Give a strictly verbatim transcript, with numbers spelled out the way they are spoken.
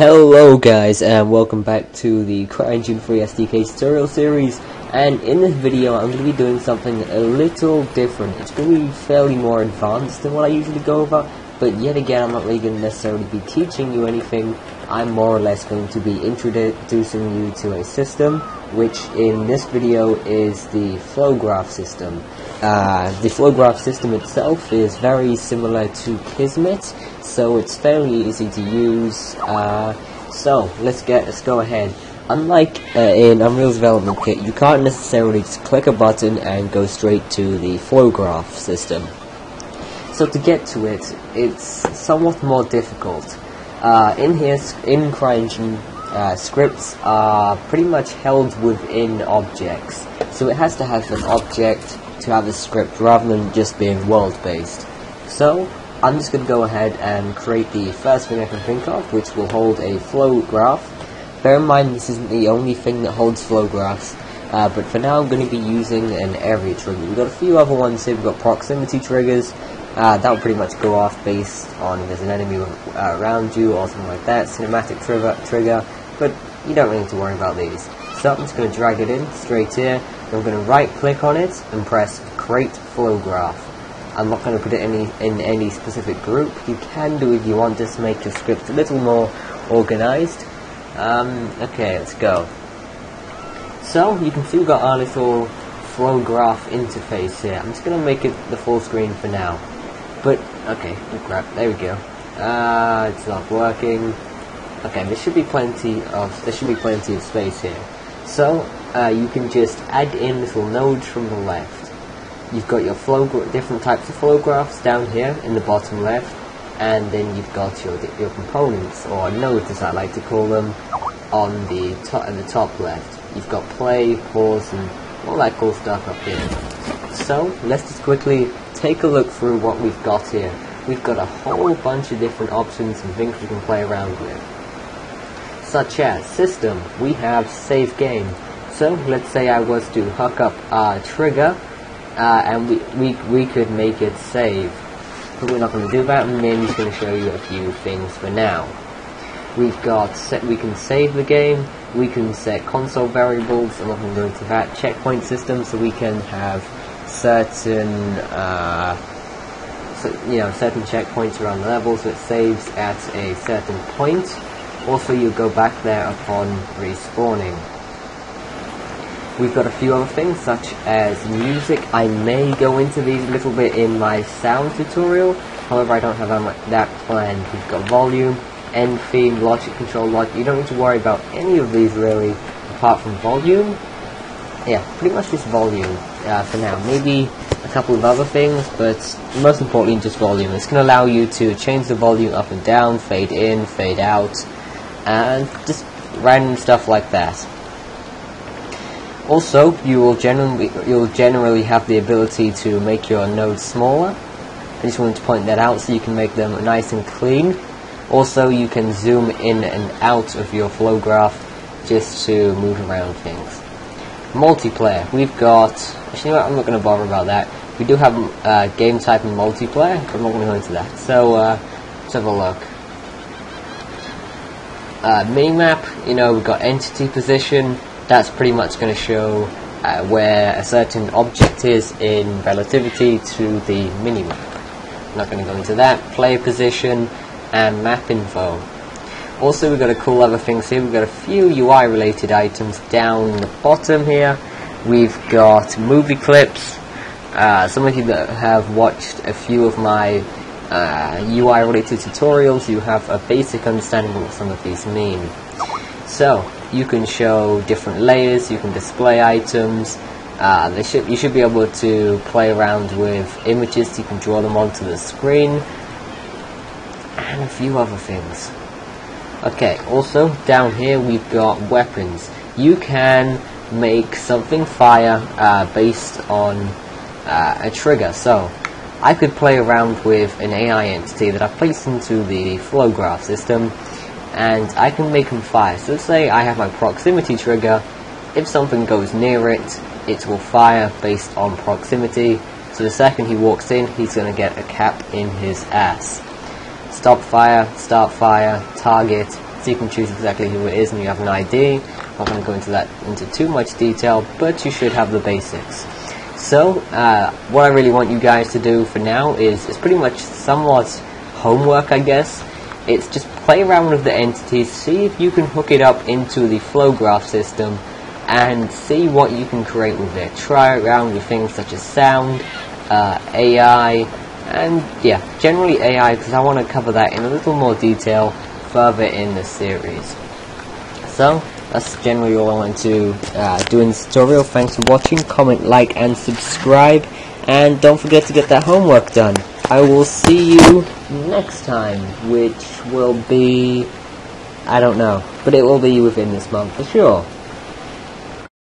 Hello guys, and welcome back to the CryEngine three S D K tutorial series. And in this video I'm going to be doing something a little different. It's going to be fairly more advanced than what I usually go over, but yet again I'm not really going to necessarily be teaching you anything. I'm more or less going to be introducing you to a system, which in this video is the flow graph system. Uh, the flow graph system itself is very similar to Kismet, so it's fairly easy to use. Uh, so let's get let's go ahead. Unlike uh, in Unreal Development Kit, you can't necessarily just click a button and go straight to the flow graph system. So to get to it, it's somewhat more difficult. Uh, in here, in CryEngine, uh, scripts are pretty much held within objects, so it has to have an object to have a script rather than just being world-based. So I'm just going to go ahead and create the first thing I can think of, which will hold a flow graph. Bear in mind this isn't the only thing that holds flow graphs, uh, but for now I'm going to be using an area trigger. We've got a few other ones here. We've got proximity triggers. Uh, that'll pretty much go off based on if there's an enemy uh, around you or something like that. Cinematic tri trigger, but you don't really need to worry about these. So I'm just going to drag it in straight here. I'm going to right click on it and press create flow graph. I'm not going to put it any, in any specific group. You can do if you want, just to make your script a little more organized. Um, okay, let's go. So you can see we've got our little flow graph interface here. I'm just going to make it the full screen for now. But, okay, oh crap, there we go. Uh, it's not working. Okay, there should be plenty of, there should be plenty of space here. So, uh, you can just add in little nodes from the left. You've got your flow, different types of flow graphs down here in the bottom left, and then you've got your your components, or nodes as I like to call them, on the top in the top left. You've got play, pause, and all that cool stuff up here. So let's just quickly take a look through what we've got here. We've got a whole bunch of different options and things we can play around with. Such as system, we have save game. So let's say I was to hook up our trigger, uh, and we, we we could make it save. But we're not going to do that, and then just going to show you a few things for now. We've got set. We can save the game. We can set console variables. I'm not going to go into that. Checkpoint system, so we can have certain uh, so, you know certain checkpoints around the level, so it saves at a certain point. Also, you go back there upon respawning. We've got a few other things, such as music. I may go into these a little bit in my sound tutorial, however I don't have that planned. We've got volume, end theme, logic control, logic. You don't need to worry about any of these really, apart from volume. Yeah, pretty much just volume uh, for now. Maybe a couple of other things, but most importantly just volume. It's going to allow you to change the volume up and down, fade in, fade out, and just random stuff like that. Also, you will generally you'll generally have the ability to make your nodes smaller. I just wanted to point that out so you can make them nice and clean. Also, you can zoom in and out of your flow graph just to move around things. Multiplayer, we've got. Actually, you know what? I'm not going to bother about that. We do have uh, game type and multiplayer, but I'm not going to go into that. So uh, let's have a look. Uh, minimap, you know, we've got entity position. That's pretty much going to show uh, where a certain object is in relativity to the minimap. Not going to go into that. Player position and map info. Also, we've got a cool other things here. We've got a few U I related items down the bottom here. We've got movie clips. Uh, some of you that have watched a few of my Uh, U I related tutorials, you have a basic understanding of what some of these mean. So you can show different layers, you can display items, uh, they should, you should be able to play around with images, you can draw them onto the screen, and a few other things. Okay, also down here we've got weapons. You can make something fire uh, based on uh, a trigger. So I could play around with an A I entity that I've placed into the flow graph system, and I can make them fire. So let's say I have my proximity trigger. If something goes near it, it will fire based on proximity. So the second he walks in, he's going to get a cap in his ass. Stop fire, start fire, target, so you can choose exactly who it is and you have an I D. I'm not going to go into that into too much detail, but you should have the basics. So uh, what I really want you guys to do for now is, it's pretty much somewhat homework, I guess. It's just play around with the entities, see if you can hook it up into the flow graph system and see what you can create with it. Try around with things such as sound, uh, A I, and yeah, generally A I, because I want to cover that in a little more detail further in the series. So that's generally all I want to uh, do in this tutorial. Thanks for watching, comment, like, and subscribe, and don't forget to get that homework done. I will see you next time, which will be, I don't know, but it will be within this month for sure.